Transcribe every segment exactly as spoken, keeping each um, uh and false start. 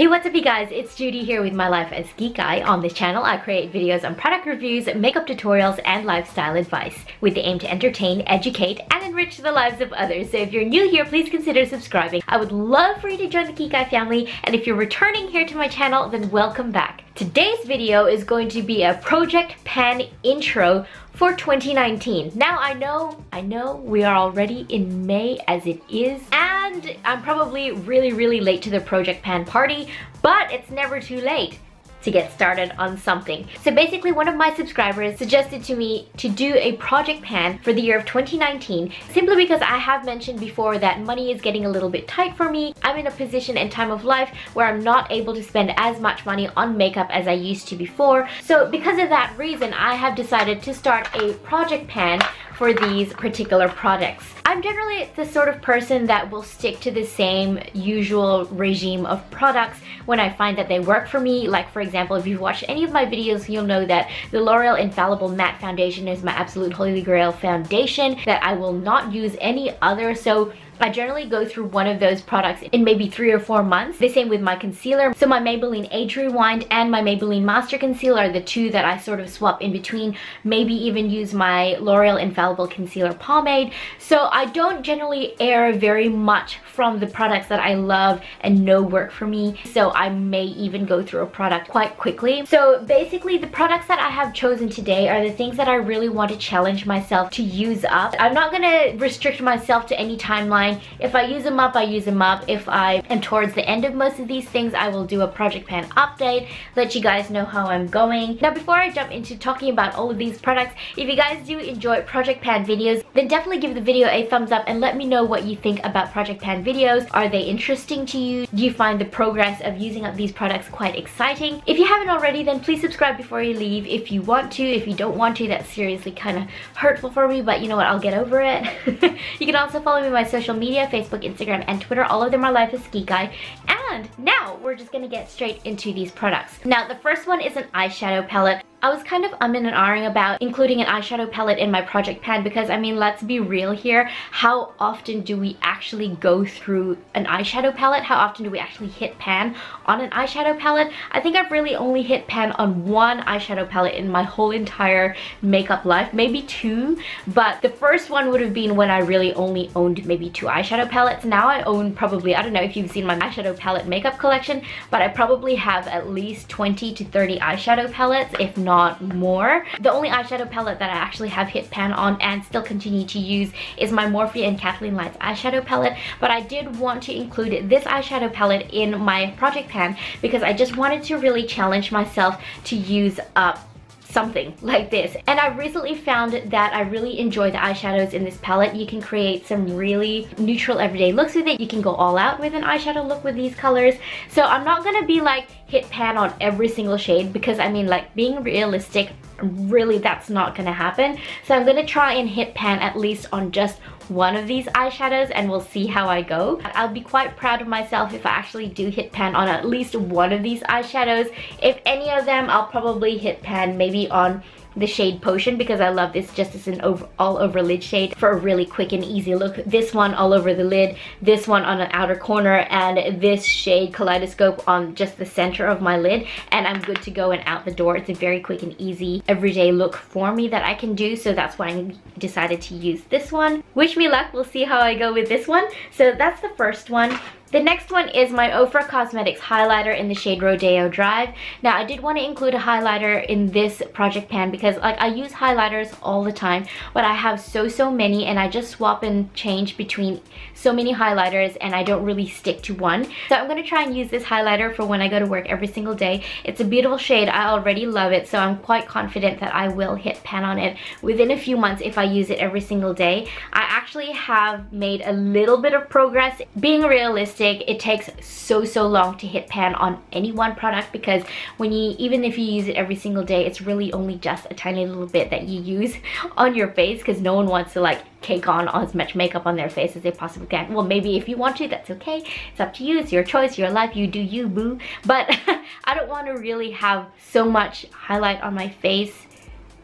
Hey, what's up you guys? It's Judy here with my Life as Kikay. On this channel, I create videos on product reviews, makeup tutorials, and lifestyle advice with the aim to entertain, educate, and enrich the lives of others. So if you're new here, please consider subscribing. I would love for you to join the Kikay family, and if you're returning here to my channel, then welcome back. Today's video is going to be a project pan intro for twenty nineteen. Now I know, I know we are already in May as it is, and I'm probably really, really late to the project pan party, but it's never too late to get started on something. So basically, one of my subscribers suggested to me to do a project pan for the year of twenty nineteen, simply because I have mentioned before that money is getting a little bit tight for me. I'm in a position and time of life where I'm not able to spend as much money on makeup as I used to before. So because of that reason, I have decided to start a project pan for these particular products. I'm generally the sort of person that will stick to the same usual regime of products when I find that they work for me. Like for example, if you've watched any of my videos, you'll know that the L'Oreal Infallible Matte Foundation is my absolute holy grail foundation that I will not use any other. So I generally go through one of those products in maybe three or four months. The same with my concealer. So my Maybelline Age Rewind and my Maybelline Master Concealer are the two that I sort of swap in between, maybe even use my L'Oreal Infallible Concealer Pomade. So I don't generally err very much from the products that I love and know work for me. So I may even go through a product quite quickly. So basically, the products that I have chosen today are the things that I really want to challenge myself to use up. I'm not gonna restrict myself to any timeline. If I use them up, I use them up. If I am towards the end of most of these things, I will do a project pan update, let you guys know how I'm going. Now, before I jump into talking about all of these products, if you guys do enjoy project pan videos, then definitely give the video a thumbs up and let me know what you think about project pan videos. Are they interesting to you? Do you find the progress of using up these products quite exciting? If you haven't already, then please subscribe before you leave if you want to. If you don't want to, that's seriously kind of hurtful for me, but you know what, I'll get over it. You can also follow me on my social media media, Facebook, Instagram, and Twitter. All of them are Life as Kikay. And now we're just gonna get straight into these products. Now, the first one is an eyeshadow palette. I was kind of umming and ahhing about including an eyeshadow palette in my project pan because, I mean, let's be real here. How often do we actually go through an eyeshadow palette? How often do we actually hit pan on an eyeshadow palette? I think I've really only hit pan on one eyeshadow palette in my whole entire makeup life, maybe two, but the first one would have been when I really only owned maybe two eyeshadow palettes. Now I own probably, I don't know if you've seen my eyeshadow palette makeup collection, but I probably have at least twenty to thirty eyeshadow palettes, if not Not more. The only eyeshadow palette that I actually have hit pan on and still continue to use is my Morphe and Kathleen Light's eyeshadow palette, but I did want to include this eyeshadow palette in my project pan because I just wanted to really challenge myself to use up something like this. And I recently found that I really enjoy the eyeshadows in this palette. You can create some really neutral everyday looks with it. You can go all out with an eyeshadow look with these colors. So I'm not gonna be like hit pan on every single shade because, I mean, like, being realistic, really that's not gonna happen. So I'm gonna try and hit pan at least on just one of these eyeshadows and we'll see how I go. I'll be quite proud of myself if I actually do hit pan on at least one of these eyeshadows. If any of them, I'll probably hit pan maybe on the shade Potion because I love this just as an over, all over lid shade for a really quick and easy look. This one all over the lid, this one on an outer corner, and this shade Kaleidoscope on just the center of my lid, and I'm good to go and out the door. It's a very quick and easy everyday look for me that I can do, so that's why I decided to use this one. Wish me luck, we'll see how I go with this one. So that's the first one. The next one is my Ofra Cosmetics highlighter in the shade Rodeo Drive. Now, I did want to include a highlighter in this project pan because, like, I use highlighters all the time, but I have so, so many, and I just swap and change between so many highlighters, and I don't really stick to one. So I'm going to try and use this highlighter for when I go to work every single day. It's a beautiful shade. I already love it, so I'm quite confident that I will hit pan on it within a few months if I use it every single day. I actually have made a little bit of progress. Being realistic, it takes so so long to hit pan on any one product because when you even if you use it every single day, it's really only just a tiny little bit that you use on your face because no one wants to like cake on as much makeup on their face as they possibly can. Well, maybe if you want to, that's okay, it's up to you, it's your choice, your life, you do you, boo. But I don't want to really have so much highlight on my face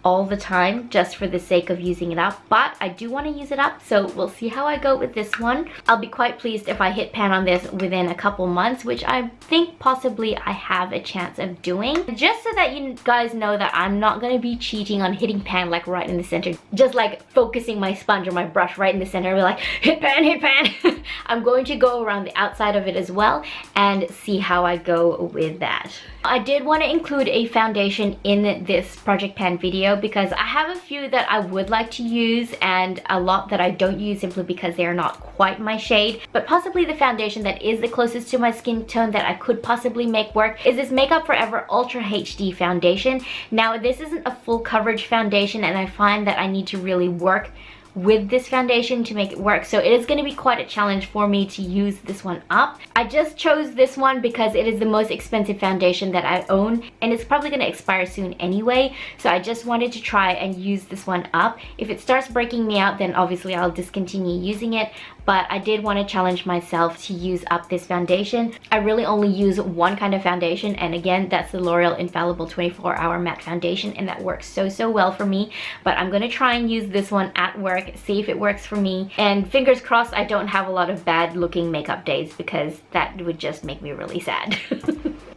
all the time just for the sake of using it up, but I do want to use it up, so we'll see how I go with this one. I'll be quite pleased if I hit pan on this within a couple months, which I think possibly I have a chance of doing. Just so that you guys know that I'm not going to be cheating on hitting pan like right in the center, just like focusing my sponge or my brush right in the center and be like, hit pan, hit pan. I'm going to go around the outside of it as well and see how I go with that. I did want to include a foundation in this project pan video because I have a few that I would like to use and a lot that I don't use simply because they are not quite my shade, but possibly the foundation that is the closest to my skin tone that I could possibly make work is this Makeup Forever Ultra H D foundation. Now this isn't a full coverage foundation and I find that I need to really work with this foundation to make it work, so it is going to be quite a challenge for me to use this one up. I just chose this one because it is the most expensive foundation that I own and it's probably going to expire soon anyway, so I just wanted to try and use this one up. If it starts breaking me out, then obviously I'll discontinue using it, but I did want to challenge myself to use up this foundation. I really only use one kind of foundation, and again, that's the L'Oreal Infallible twenty-four hour matte foundation, and that works so so well for me, but I'm going to try and use this one at work, see if it works for me, and fingers crossed I don't have a lot of bad looking makeup days because that would just make me really sad.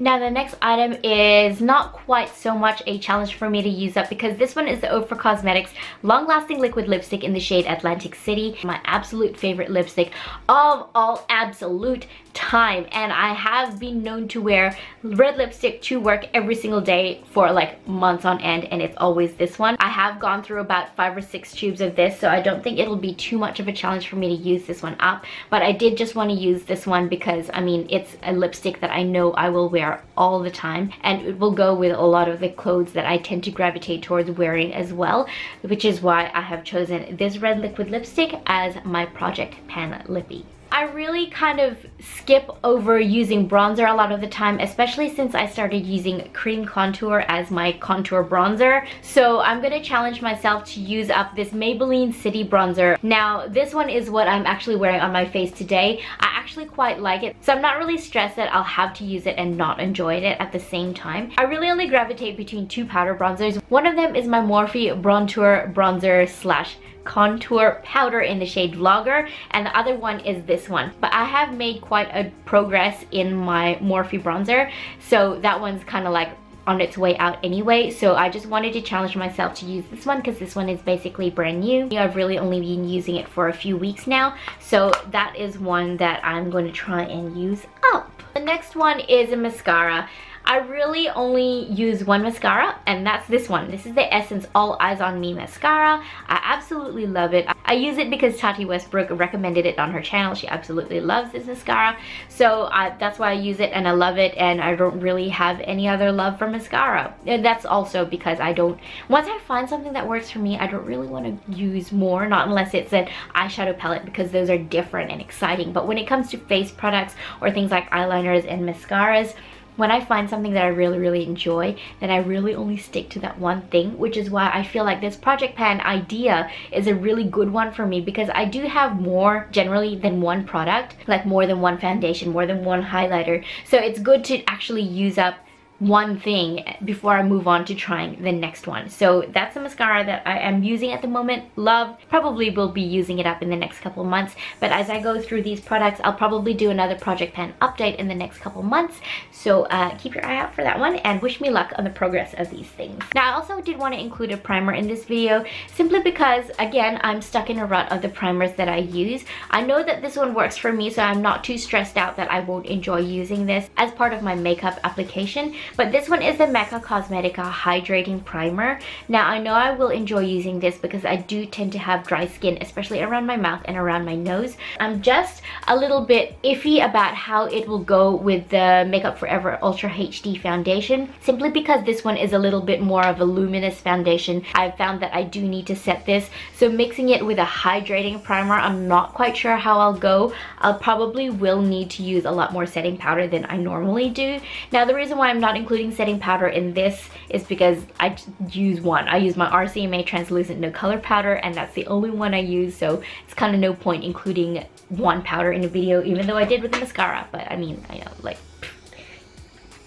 Now the next item is not quite so much a challenge for me to use up because this one is the Ofra Cosmetics Long Lasting Liquid Lipstick in the shade Atlantic City, my absolute favorite lipstick of all absolute time, and I have been known to wear red lipstick to work every single day for like months on end, and it's always this one. I have gone through about five or six tubes of this, so I I don't think it'll be too much of a challenge for me to use this one up, but I did just want to use this one because I mean it's a lipstick that I know I will wear all the time and it will go with a lot of the clothes that I tend to gravitate towards wearing as well, which is why I have chosen this red liquid lipstick as my project pan lippy. I really kind of skip over using bronzer a lot of the time, especially since I started using cream contour as my contour bronzer. So I'm going to challenge myself to use up this Maybelline City Bronzer. Now this one is what I'm actually wearing on my face today. I actually quite like it, so I'm not really stressed that I'll have to use it and not enjoy it at the same time. I really only gravitate between two powder bronzers. One of them is my Morphe Brontour Bronzer slash Contour Powder in the shade Lager, and the other one is this one, but I have made quite a progress in my Morphe bronzer, so that one's kind of like on its way out anyway, so I just wanted to challenge myself to use this one because this one is basically brand new. I've really only been using it for a few weeks now, so that is one that I'm going to try and use up. The next one is a mascara. I really only use one mascara, and that's this one. This is the Essence All Eyes on Me mascara. I absolutely love it. I use it because Tati Westbrook recommended it on her channel. She absolutely loves this mascara, so I, that's why I use it, and I love it, and I don't really have any other love for mascara. And that's also because I don't, once I find something that works for me, I don't really want to use more, not unless it's an eyeshadow palette, because those are different and exciting. But when it comes to face products or things like eyeliners and mascaras, when I find something that I really, really enjoy, then I really only stick to that one thing, which is why I feel like this project pan idea is a really good one for me because I do have more generally than one product, like more than one foundation, more than one highlighter. So it's good to actually use up one thing before I move on to trying the next one. So that's the mascara that I am using at the moment. Love, probably will be using it up in the next couple months, but as I go through these products, I'll probably do another project pan update in the next couple months, so uh, keep your eye out for that one and wish me luck on the progress of these things. Now I also did want to include a primer in this video simply because again I'm stuck in a rut of the primers that I use. I know that this one works for me, so I'm not too stressed out that I won't enjoy using this as part of my makeup application. But this one is the Mecca Cosmetica Hydrating Primer. Now I know I will enjoy using this because I do tend to have dry skin, especially around my mouth and around my nose. I'm just a little bit iffy about how it will go with the Makeup Forever Ultra H D foundation, simply because this one is a little bit more of a luminous foundation. I've found that I do need to set this, so mixing it with a hydrating primer, I'm not quite sure how I'll go. I'll probably will need to use a lot more setting powder than I normally do. Now the reason why I'm not including setting powder in this is because I use one. I use my R C M A translucent no color powder, and that's the only one I use, so it's kind of no point including one powder in a video, even though I did with the mascara. But I mean, I know, like,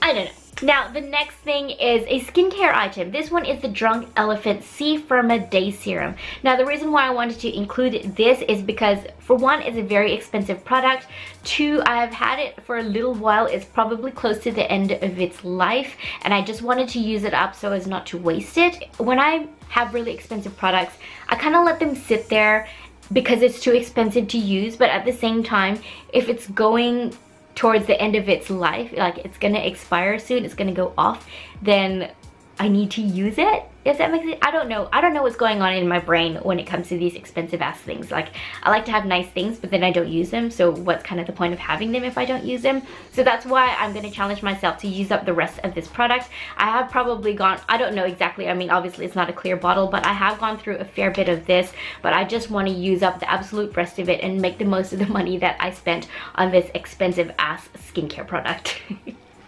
I don't know. Now, the next thing is a skincare item. This one is the Drunk Elephant C Firma Day Serum. Now, the reason why I wanted to include this is because, for one, it's a very expensive product. Two, I've had it for a little while. It's probably close to the end of its life, and I just wanted to use it up so as not to waste it. When I have really expensive products, I kind of let them sit there because it's too expensive to use, but at the same time, if it's going towards the end of its life, like it's gonna expire soon, it's gonna go off, then I need to use it, if that makes sense. I don't know. I don't know what's going on in my brain when it comes to these expensive ass things. Like, I like to have nice things, but then I don't use them, so what's kind of the point of having them if I don't use them? So that's why I'm gonna challenge myself to use up the rest of this product. I have probably gone, I don't know exactly, I mean obviously it's not a clear bottle, but I have gone through a fair bit of this, but I just want to use up the absolute rest of it and make the most of the money that I spent on this expensive ass skincare product.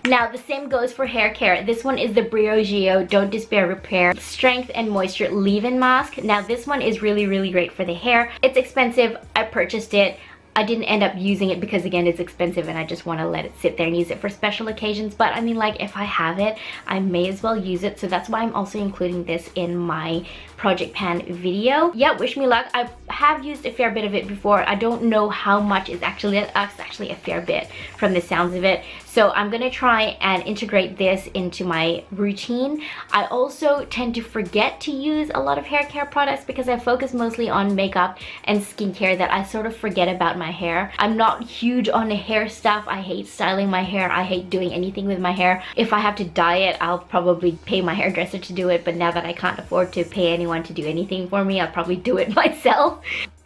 Now, the same goes for hair care. This one is the Briogeo Don't Despair Repair Strength and Moisture Leave-In Mask. Now, this one is really, really great for the hair. It's expensive. I purchased it. I didn't end up using it because, again, it's expensive and I just want to let it sit there and use it for special occasions. But, I mean, like, if I have it, I may as well use it. So that's why I'm also including this in my Project Pan video. Yeah, wish me luck. I have used a fair bit of it before. I don't know how much is actually, that's actually a fair bit from the sounds of it. So I'm going to try and integrate this into my routine. I also tend to forget to use a lot of hair care products because I focus mostly on makeup and skincare that I sort of forget about my hair. I'm not huge on hair stuff. I hate styling my hair. I hate doing anything with my hair. If I have to dye it, I'll probably pay my hairdresser to do it, but now that I can't afford to pay anyone to do anything for me, I'll probably do it myself.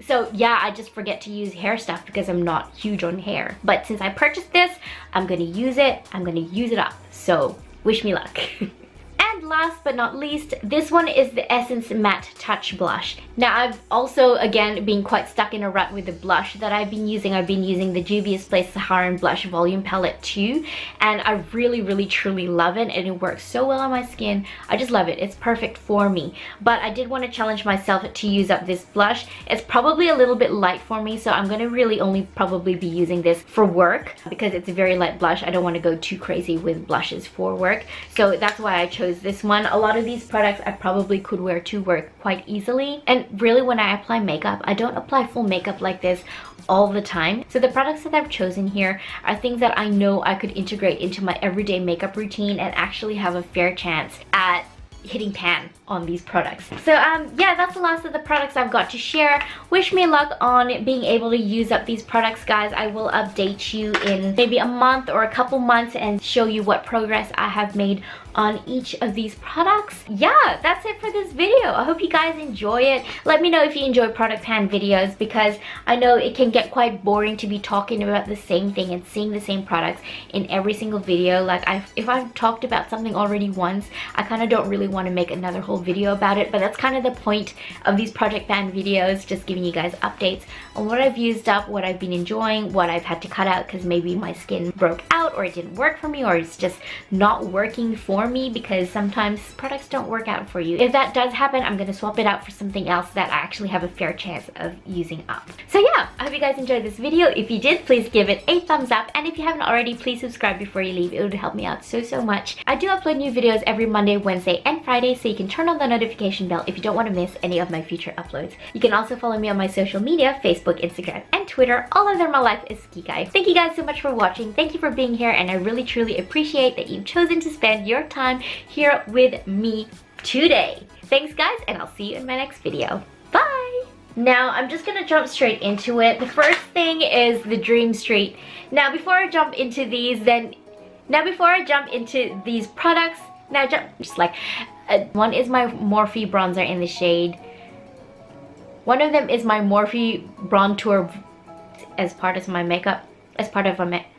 So yeah, I just forget to use hair stuff because I'm not huge on hair. But since I purchased this, I'm gonna use it. I'm gonna use it up. So wish me luck. And last but not least, this one is the Essence Matte Touch Blush. Now, I've also, again, been quite stuck in a rut with the blush that I've been using. I've been using the Juvia's Place Saharan Blush Volume Palette two, and I really, really, truly love it, and it works so well on my skin. I just love it. It's perfect for me. But I did want to challenge myself to use up this blush. It's probably a little bit light for me, so I'm going to really only probably be using this for work because it's a very light blush. I don't want to go too crazy with blushes for work, so that's why I chose this. This one, a lot of these products I probably could wear to work quite easily, and really when I apply makeup, I don't apply full makeup like this all the time. So the products that I've chosen here are things that I know I could integrate into my everyday makeup routine and actually have a fair chance at hitting pan on these products. So um yeah, that's the last of the products I've got to share. Wish me luck on being able to use up these products, guys. I will update you in maybe a month or a couple months and show you what progress I have made on each of these products. Yeah, that's it for this video. I hope you guys enjoy it. Let me know if you enjoy Product Pan videos because I know it can get quite boring to be talking about the same thing and seeing the same products in every single video. Like, I've, if I've talked about something already once, I kind of don't really want to make another whole video about it, but that's kind of the point of these Project Pan videos, just giving you guys updates on what I've used up, what I've been enjoying, what I've had to cut out because maybe my skin broke out or it didn't work for me or it's just not working for me, because sometimes products don't work out for you. If that does happen, I'm going to swap it out for something else that I actually have a fair chance of using up. So yeah, I hope you guys enjoyed this video. If you did, please give it a thumbs up, and if you haven't already, please subscribe before you leave. It would help me out so, so much. I do upload new videos every Monday, Wednesday, and Friday, so you can turn on the notification bell if you don't want to miss any of my future uploads. You can also follow me on my social media, Facebook, Instagram, and Twitter. All under my Life is Kikay. Thank you guys so much for watching. Thank you for being here, and I really truly appreciate that you've chosen to spend your time here with me today. Thanks guys, and I'll see you in my next video. Bye! Now, I'm just gonna jump straight into it. The first thing is the Dream Street. Now, before I jump into these, then... Now, before I jump into these products, Now, just like, uh, one is my Morphe bronzer in the shade. One of them is my Morphe Brontour as part of my makeup, as part of my makeup.